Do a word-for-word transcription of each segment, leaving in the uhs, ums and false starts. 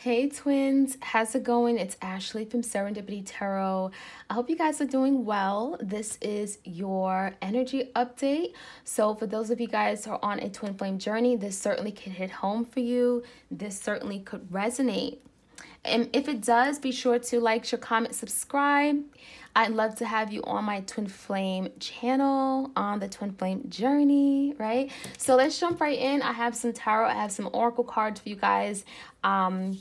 Hey twins, how's it going? It's Ashley from Serendipity Tarot. I hope you guys are doing well. This is your energy update. So for those of you guys who are on a twin flame journey, this certainly can hit home for you. This certainly could resonate. And if it does, be sure to like, share, comment, subscribe. I'd love to have you on my twin flame channel, on the twin flame journey, right? So let's jump right in. I have some tarot, I have some oracle cards for you guys. Um,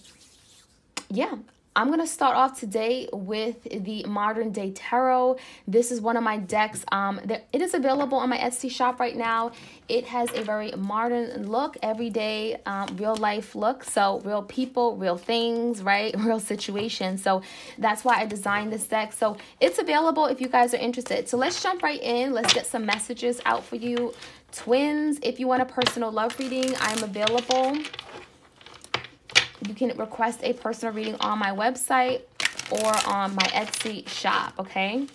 yeah, I'm gonna start off today with the Modern Day Tarot. This is one of my decks. Um, there, it is available on my Etsy shop right now. It has a very modern look, everyday, um, real life look. So real people, real things, right? Real situations. So that's why I designed this deck. So it's available if you guys are interested. So let's jump right in. Let's get some messages out for you, twins. If you want a personal love reading, I'm available. You can request a personal reading on my website or on my Etsy shop, okay?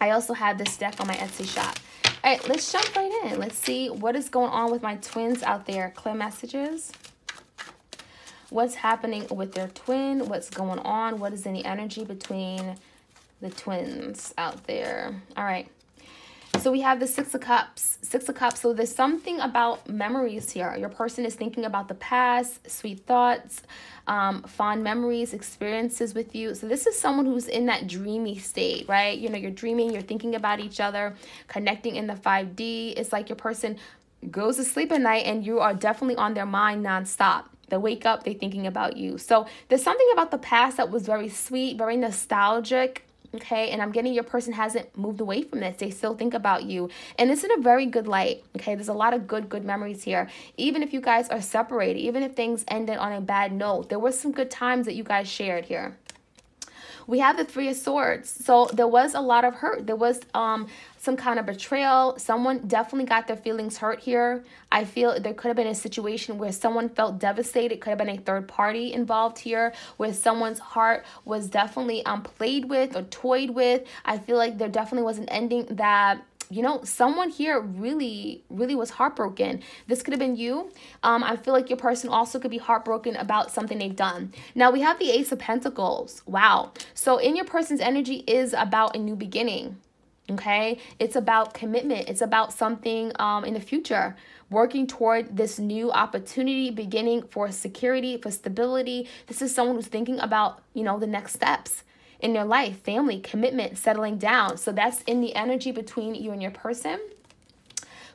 I also have this deck on my Etsy shop. All right, let's jump right in. Let's see what is going on with my twins out there. Clear messages. What's happening with their twin? What's going on? What is in the energy between the twins out there? All right. So we have the Six of Cups, Six of Cups. So there's something about memories here. Your person is thinking about the past, sweet thoughts, um, fond memories, experiences with you. So this is someone who's in that dreamy state, right? You know, you're dreaming, you're thinking about each other, connecting in the five D. It's like your person goes to sleep at night and you are definitely on their mind nonstop. They wake up, they're thinking about you. So there's something about the past that was very sweet, very nostalgic. Okay, and I'm getting your person hasn't moved away from this. They still think about you. And it's in a very good light, okay? There's a lot of good, good memories here. Even if you guys are separated, even if things ended on a bad note, there were some good times that you guys shared here. We have the Three of Swords. So there was a lot of hurt. There was um, some kind of betrayal. Someone definitely got their feelings hurt here. I feel there could have been a situation where someone felt devastated. Could have been a third party involved here where someone's heart was definitely um, played with or toyed with. I feel like there definitely was an ending that, you know, someone here really, really was heartbroken. This could have been you. Um, I feel like your person also could be heartbroken about something they've done. Now we have the Ace of Pentacles. Wow. So in your person's energy is about a new beginning. Okay. It's about commitment. It's about something um, in the future. Working toward this new opportunity, beginning for security, for stability. This is someone who's thinking about, you know, the next steps in their life, family, commitment, settling down. So that's in the energy between you and your person.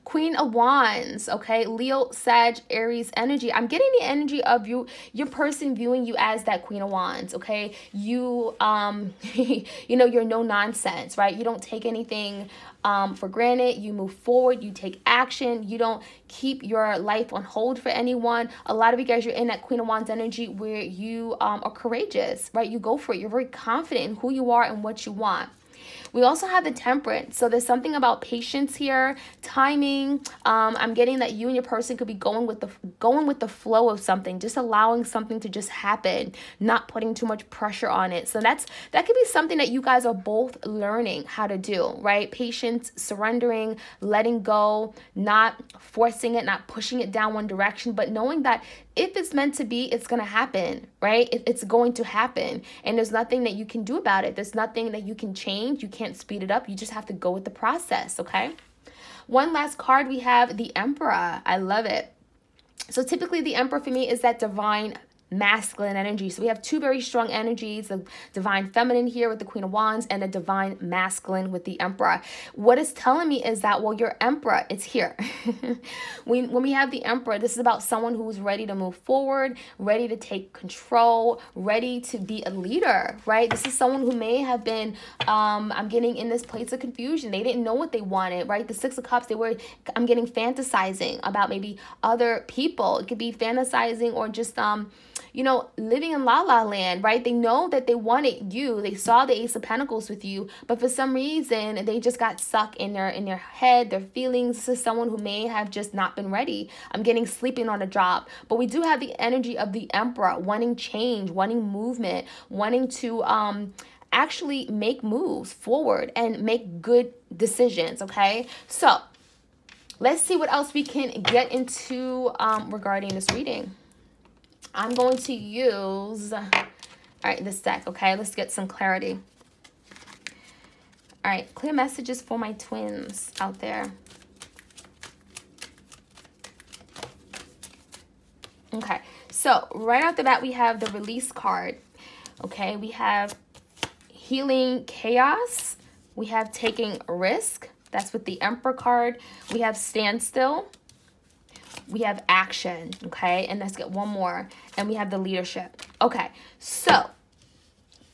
Queen of Wands, okay? Leo, Sag, Aries energy. I'm getting the energy of you, your person viewing you as that Queen of Wands, okay? You, um, you know, you're no nonsense, right? You don't take anything um, for granted. You move forward. You take action. You don't keep your life on hold for anyone. A lot of you guys, you're in that Queen of Wands energy where you um, are courageous, right? You go for it. You're very confident in who you are and what you want. We also have the Temperance. So there's something about patience here, timing. Um, I'm getting that you and your person could be going with the going with the flow of something, just allowing something to just happen, not putting too much pressure on it. So that's that could be something that you guys are both learning how to do, right? Patience, surrendering, letting go, not forcing it, not pushing it down one direction, but knowing that if it's meant to be, it's going to happen, right? It, it's going to happen. And there's nothing that you can do about it. There's nothing that you can change. You can't speed it up. You just have to go with the process, okay? One last card, we have the Emperor. I love it. So typically the Emperor for me is that divine masculine energy. So we have two very strong energies, the divine feminine here with the Queen of Wands and the divine masculine with the Emperor. What it's telling me is that, well, your Emperor is here. when, when we have the Emperor, this is about someone who's ready to move forward, ready to take control, ready to be a leader, right? This is someone who may have been, um, I'm getting in this place of confusion. They didn't know what they wanted, right? The Six of Cups, they were, I'm getting fantasizing about maybe other people. It could be fantasizing or just, um, you know, living in La La Land, right? They know that they wanted you. They saw the Ace of Pentacles with you, but for some reason, they just got stuck in their in their head, their feelings. This is someone who may have just not been ready. I'm getting sleeping on a job, but we do have the energy of the Emperor wanting change, wanting movement, wanting to um, actually make moves forward and make good decisions, okay? So let's see what else we can get into um, regarding this reading. I'm going to use, all right, this deck, okay? Let's get some clarity. All right, clear messages for my twins out there. Okay, so right off the bat, we have the release card. Okay, we have healing chaos. We have taking risk. That's with the Emperor card. We have standstill. We have action, okay? And let's get one more. And we have the leadership. Okay, so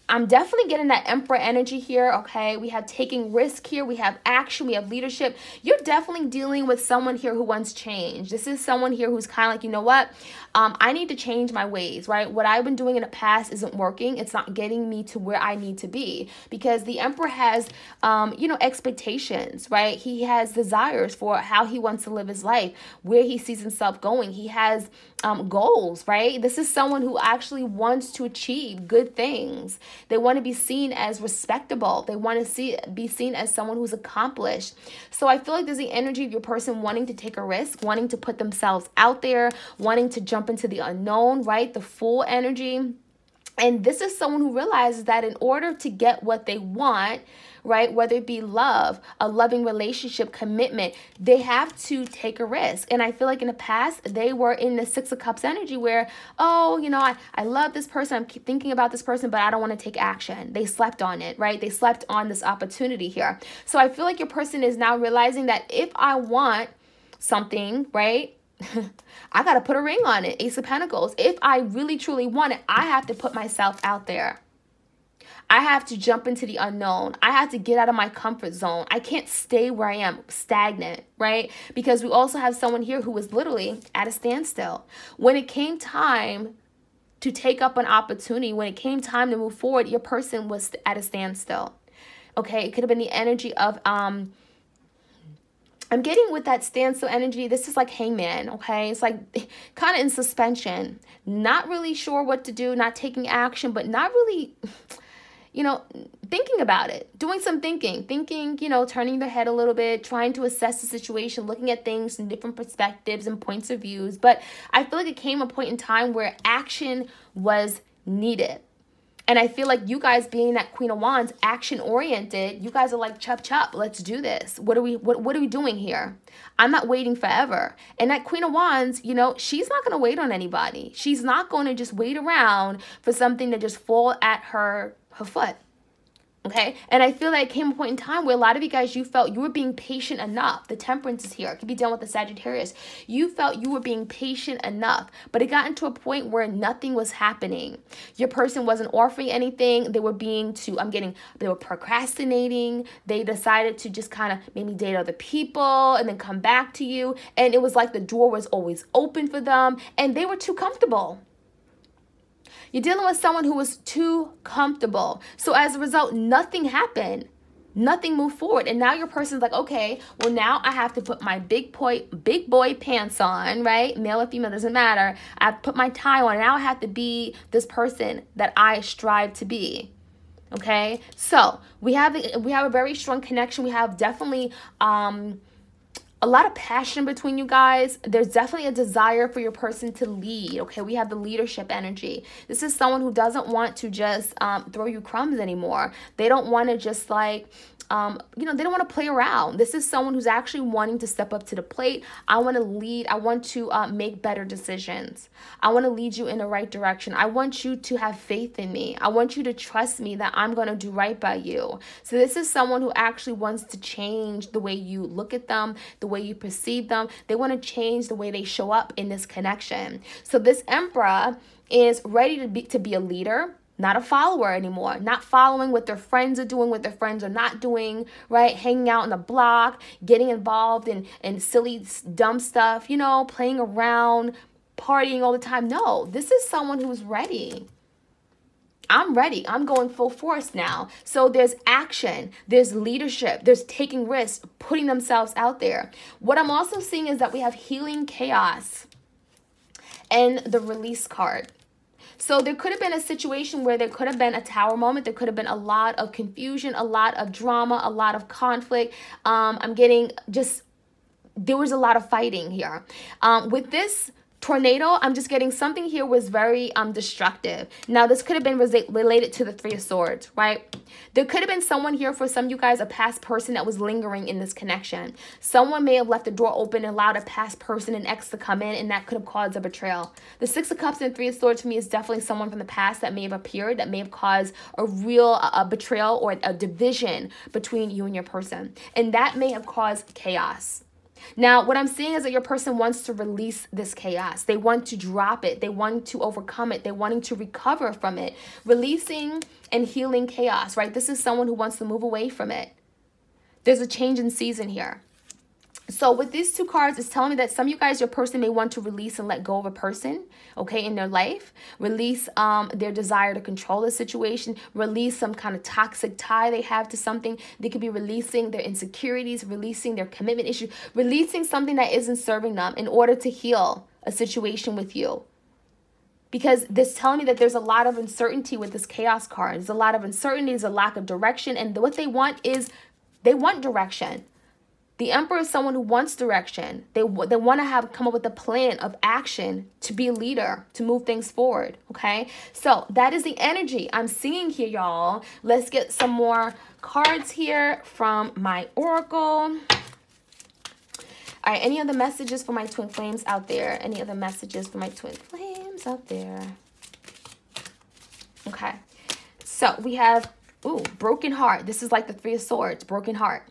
I'm definitely getting that Emperor energy here, okay? We have taking risk here. We have action. We have leadership. You're definitely dealing with someone here who wants change. This is someone here who's kind of like, you know what? Um, I need to change my ways, right? What I've been doing in the past isn't working. It's not getting me to where I need to be, because the Emperor has, um, you know, expectations, right? He has desires for how he wants to live his life, where he sees himself going. He has um, goals, right? This is someone who actually wants to achieve good things. They want to be seen as respectable. They want to see be seen as someone who's accomplished. So I feel like there's the energy of your person wanting to take a risk, wanting to put themselves out there, wanting to jump into the unknown, right? The full energy. And this is someone who realizes that in order to get what they want, right, whether it be love, a loving relationship, commitment, they have to take a risk. And I feel like in the past, they were in the Six of Cups energy where, oh, you know, I, I love this person. I'm keep thinking about this person, but I don't want to take action. They slept on it, right? They slept on this opportunity here. So I feel like your person is now realizing that if I want something, right, I got to put a ring on it. Ace of Pentacles. If I really, truly want it, I have to put myself out there. I have to jump into the unknown. I have to get out of my comfort zone. I can't stay where I am, stagnant, right? Because we also have someone here who was literally at a standstill. When it came time to take up an opportunity, when it came time to move forward, your person was at a standstill. Okay, it could have been the energy of... um. I'm getting with that standstill energy. This is like Hangman, okay? It's like kind of in suspension. Not really sure what to do, not taking action, but not really, you know, thinking about it, doing some thinking, thinking, you know, turning their head a little bit, trying to assess the situation, looking at things from different perspectives and points of views. But I feel like it came a point in time where action was needed. And I feel like you guys being that Queen of Wands, action-oriented, you guys are like, chop, chop, let's do this. What are we what, what are we doing here? I'm not waiting forever. And that Queen of Wands, you know, she's not going to wait on anybody. She's not going to just wait around for something to just fall at her, her foot. Okay, and I feel like it came a point in time where a lot of you guys, you felt you were being patient enough. The Temperance is here. It could be done with the Sagittarius. You felt you were being patient enough, but it got into a point where nothing was happening. Your person wasn't offering anything. They were being too, I'm getting, they were procrastinating. They decided to just kind of maybe date other people and then come back to you. And it was like the door was always open for them and they were too comfortable. You're dealing with someone who was too comfortable. So as a result, nothing happened. Nothing moved forward. And now your person's like, okay, well, now I have to put my big boy, big boy pants on, right? Male or female, doesn't matter. I have to put my tie on. Now I have to be this person that I strive to be. Okay? So we have, we have a very strong connection. We have definitely... Um, a lot of passion between you guys. There's definitely a desire for your person to lead, okay? We have the leadership energy. This is someone who doesn't want to just um, throw you crumbs anymore. They don't want to just like, um, you know, they don't want to play around. This is someone who's actually wanting to step up to the plate. I want to lead. I want to uh, make better decisions. I want to lead you in the right direction. I want you to have faith in me. I want you to trust me that I'm going to do right by you. So this is someone who actually wants to change the way you look at them, the way you perceive them. They want to change the way they show up in this connection. So this Emperor is ready to be to be a leader, not a follower anymore, not following what their friends are doing, what their friends are not doing, right? Hanging out on the block, getting involved in, in silly, dumb stuff, you know, playing around, partying all the time. No, this is someone who's ready. I'm ready. I'm going full force now. So there's action, there's leadership, there's taking risks, putting themselves out there. What I'm also seeing is that we have healing chaos and the release card. So there could have been a situation where there could have been a tower moment. There could have been a lot of confusion, a lot of drama, a lot of conflict. Um, I'm getting just, there was a lot of fighting here. Um, with this Tornado, I'm just getting something here was very um destructive. Now, this could have been related to the Three of Swords, right? There could have been someone here, for some of you guys, a past person that was lingering in this connection. Someone may have left the door open and allowed a past person, an ex, to come in, and that could have caused a betrayal. The Six of Cups and Three of Swords to me is definitely someone from the past that may have appeared, that may have caused a real a, a betrayal or a division between you and your person. And that may have caused chaos. Now, what I'm seeing is that your person wants to release this chaos. They want to drop it. They want to overcome it. They're wanting to recover from it. Releasing and healing chaos, right? This is someone who wants to move away from it. There's a change in season here. So with these two cards, it's telling me that some of you guys, your person may want to release and let go of a person, okay, in their life. Release um, their desire to control the situation. Release some kind of toxic tie they have to something. They could be releasing their insecurities, releasing their commitment issues, releasing something that isn't serving them in order to heal a situation with you. Because this is telling me that there's a lot of uncertainty with this chaos card. There's a lot of uncertainty, there's a lack of direction. And what they want is, they want direction. The Emperor is someone who wants direction. They, they want to have come up with a plan of action to be a leader, to move things forward, okay? So that is the energy I'm seeing here, y'all. Let's get some more cards here from my Oracle. All right, any other messages for my Twin Flames out there? Any other messages for my Twin Flames out there? Okay, so we have, ooh, broken heart. This is like the Three of Swords, broken heart.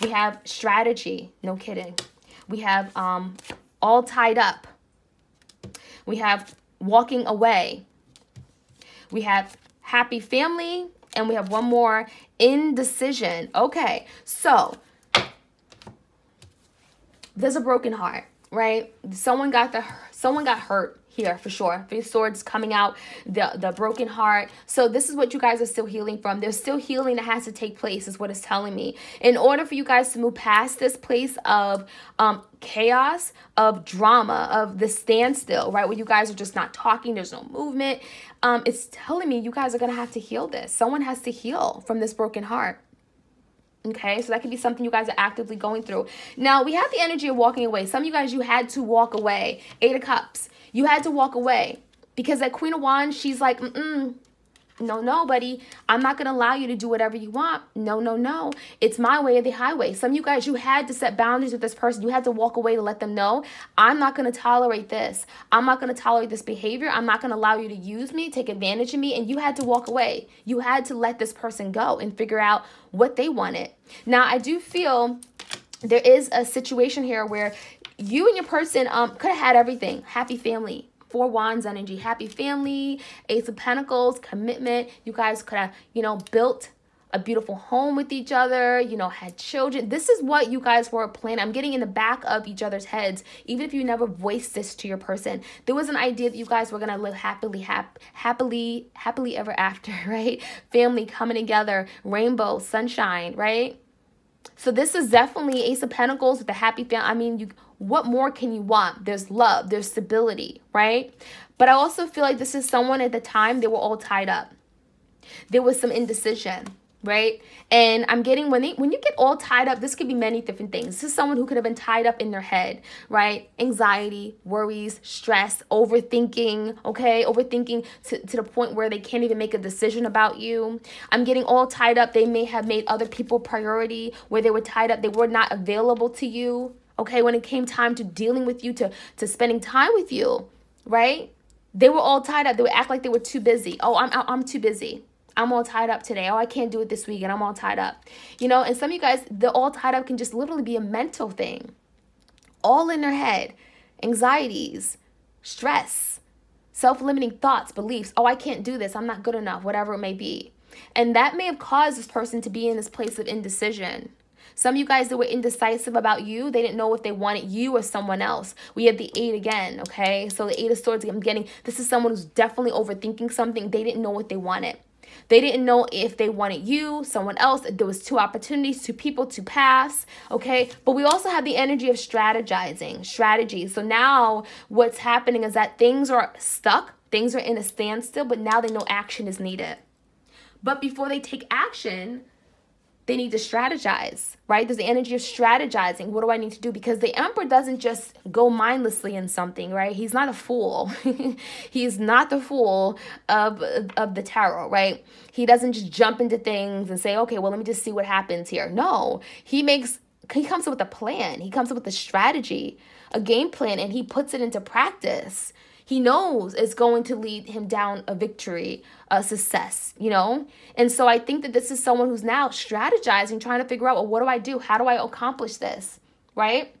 We have strategy, no kidding. We have um, all tied up. We have walking away. We have happy family. And we have one more, indecision. Okay, so there's a broken heart, right? Someone got the, someone got hurt here for sure. Three Swords coming out, the, the broken heart. So this is what you guys are still healing from. There's still healing that has to take place is what it's telling me. In order for you guys to move past this place of um, chaos, of drama, of the standstill, right? Where you guys are just not talking, there's no movement. Um, it's telling me you guys are gonna have to heal this. Someone has to heal from this broken heart. Okay, so that could be something you guys are actively going through. Now, we have the energy of walking away. Some of you guys, you had to walk away. Eight of Cups. You had to walk away because that Queen of Wands, she's like, mm-mm, no, no, buddy. I'm not going to allow you to do whatever you want. No, no, no. It's my way or the highway. Some of you guys, you had to set boundaries with this person. You had to walk away to let them know, I'm not going to tolerate this. I'm not going to tolerate this behavior. I'm not going to allow you to use me, take advantage of me. And you had to walk away. You had to let this person go and figure out what they wanted. Now, I do feel there is a situation here where you and your person um, could have had everything. Happy family, Four Wands energy, happy family, Ace of Pentacles, commitment. You guys could have, you know, built a beautiful home with each other, you know, had children. This is what you guys were planning. I'm getting in the back of each other's heads, even if you never voiced this to your person. There was an idea that you guys were going to live happily, hap happily, happily ever after, right? Family coming together, rainbow, sunshine, right? So this is definitely Ace of Pentacles with a happy family. I mean, you, what more can you want? There's love, there's stability, right? But I also feel like this is someone at the time, they were all tied up. There was some indecision, right? And I'm getting, when they, when you get all tied up, this could be many different things. This is someone who could have been tied up in their head, right? Anxiety, worries, stress, overthinking, okay? Overthinking to, to the point where they can't even make a decision about you. I'm getting all tied up. They may have made other people priority where they were tied up. They were not available to you, okay? When it came time to dealing with you, to, to spending time with you, right? They were all tied up. They would act like they were too busy. Oh, I'm, I'm too busy. I'm all tied up today. Oh, I can't do it this week, and I'm all tied up. You know, and some of you guys, the all tied up can just literally be a mental thing. All in their head. Anxieties, stress, self-limiting thoughts, beliefs. Oh, I can't do this. I'm not good enough, whatever it may be. And that may have caused this person to be in this place of indecision. Some of you guys that were indecisive about you, they didn't know if they wanted you or someone else. We have the eight again, okay? So the Eight of Swords, I'm getting, this is someone who's definitely overthinking something. They didn't know what they wanted. They didn't know if they wanted you, someone else. There was two opportunities, two people, two paths, okay? But we also have the energy of strategizing, strategy. So now what's happening is that things are stuck, things are in a standstill, but now they know action is needed. But before they take action, They need to strategize, right? There's the energy of strategizing. What do I need to do? Because the Emperor doesn't just go mindlessly in something, right? He's not a fool. He is not the fool of, of the tarot, right? He doesn't just jump into things and say, okay, well, let me just see what happens here. No, he makes, he comes up with a plan. He comes up with a strategy, a game plan, and he puts it into practice. He knows it's going to lead him down a victory, a success, you know? And so I think that this is someone who's now strategizing, trying to figure out, well, what do I do? How do I accomplish this, right?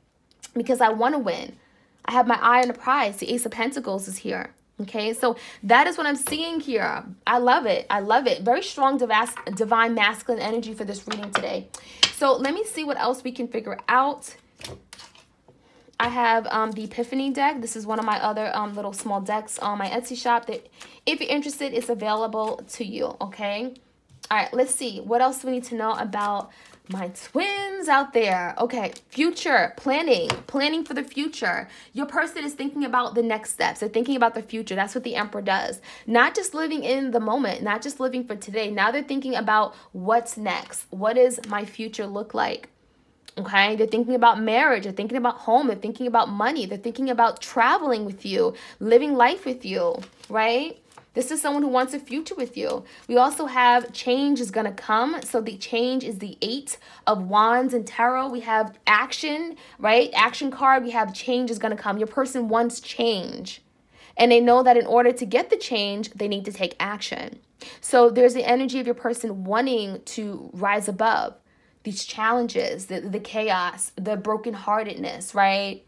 Because I want to win. I have my eye on the prize. The Ace of Pentacles is here, okay? So that is what I'm seeing here. I love it. I love it. Very strong divine masculine energy for this reading today. So let me see what else we can figure out. I have um, the Epiphany deck. This is one of my other um, little small decks on my Etsy shop that if you're interested, it's available to you, okay? All right, let's see. What else do we need to know about my twins out there? Okay, future, planning, planning for the future. Your person is thinking about the next steps. They're thinking about the future. That's what the Emperor does. Not just living in the moment, not just living for today. Now they're thinking about what's next. What does my future look like? Okay, they're thinking about marriage, they're thinking about home, they're thinking about money, they're thinking about traveling with you, living life with you, right? This is someone who wants a future with you. We also have change is going to come. So the change is the Eight of Wands in tarot. We have action, right? Action card, we have change is going to come. Your person wants change. And they know that in order to get the change, they need to take action. So there's the energy of your person wanting to rise above these challenges, the, the chaos, the brokenheartedness, right?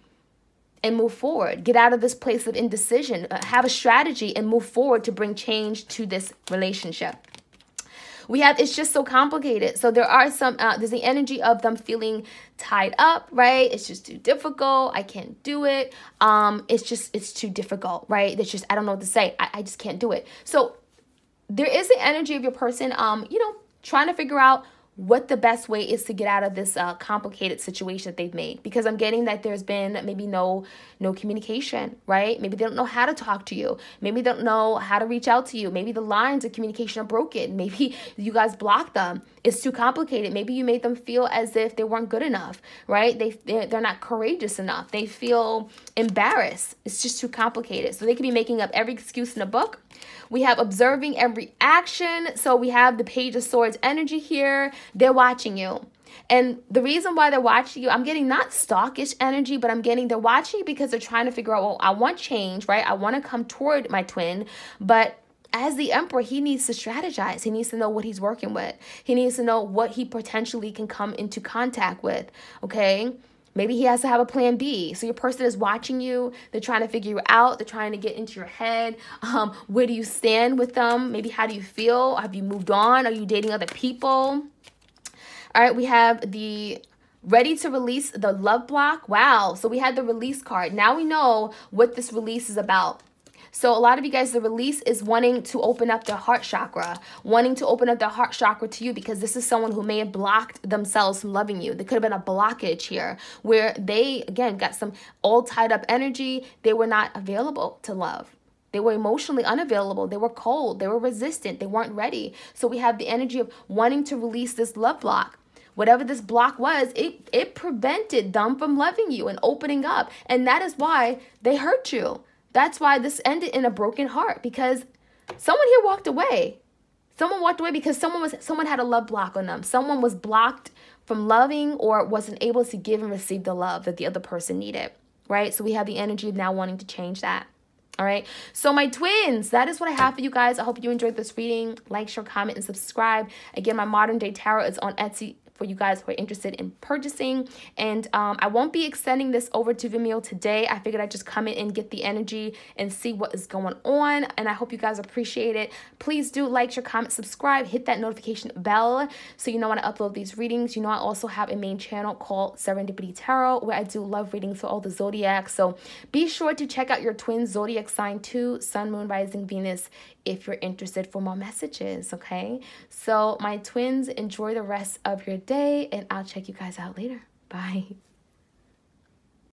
And move forward. Get out of this place of indecision. Have a strategy and move forward to bring change to this relationship. We have, it's just so complicated. So there are some, uh, there's the energy of them feeling tied up, right? It's just too difficult. I can't do it. Um, it's just, it's too difficult, right? It's just, I don't know what to say. I, I just can't do it. So there is the energy of your person, um, you know, trying to figure out what the best way is to get out of this uh, complicated situation that they've made. Because I'm getting that there's been maybe no no communication, right? Maybe they don't know how to talk to you. Maybe they don't know how to reach out to you. Maybe the lines of communication are broken. Maybe you guys blocked them. It's too complicated. Maybe you made them feel as if they weren't good enough, right? They, they're not courageous enough. They feel embarrassed. It's just too complicated. So they could be making up every excuse in a book. We have observing every action. So we have the Page of Swords energy here. They're watching you. And the reason why they're watching you, I'm getting not stalkish energy, but I'm getting they're watching you because they're trying to figure out, well, I want change, right? I want to come toward my twin, but as the Emperor, he needs to strategize. He needs to know what he's working with. He needs to know what he potentially can come into contact with, okay? Maybe he has to have a plan B. So your person is watching you. They're trying to figure you out. They're trying to get into your head. Um, where do you stand with them? Maybe how do you feel? Have you moved on? Are you dating other people? All right, we have the ready to release the love block. Wow, so we had the release card. Now we know what this release is about. So a lot of you guys, the release is wanting to open up their heart chakra, wanting to open up their heart chakra to you because this is someone who may have blocked themselves from loving you. There could have been a blockage here where they, again, got some all tied up energy. They were not available to love. They were emotionally unavailable. They were cold. They were resistant. They weren't ready. So we have the energy of wanting to release this love block. Whatever this block was, it, it prevented them from loving you and opening up. And that is why they hurt you. That's why this ended in a broken heart, because someone here walked away. Someone walked away because someone was someone had a love block on them. Someone was blocked from loving or wasn't able to give and receive the love that the other person needed, right? So we have the energy of now wanting to change that. All right, so my twins, that is what I have for you guys. I hope you enjoyed this reading. Like, share, comment, and subscribe. Again, my Modern Day Tarot is on Etsy for you guys who are interested in purchasing. And um, I won't be extending this over to Vimeo today. I figured I'd just come in and get the energy and see what is going on. And I hope you guys appreciate it. Please do like, share, comment, subscribe, hit that notification bell so you know when I upload these readings. You know I also have a main channel called Serendipity Tarot where I do love readings for all the zodiacs. So be sure to check out your twin zodiac sign too, Sun, Moon, Rising, Venus, if you're interested for more messages, okay? So my twins, enjoy the rest of your day, and I'll check you guys out later. Bye.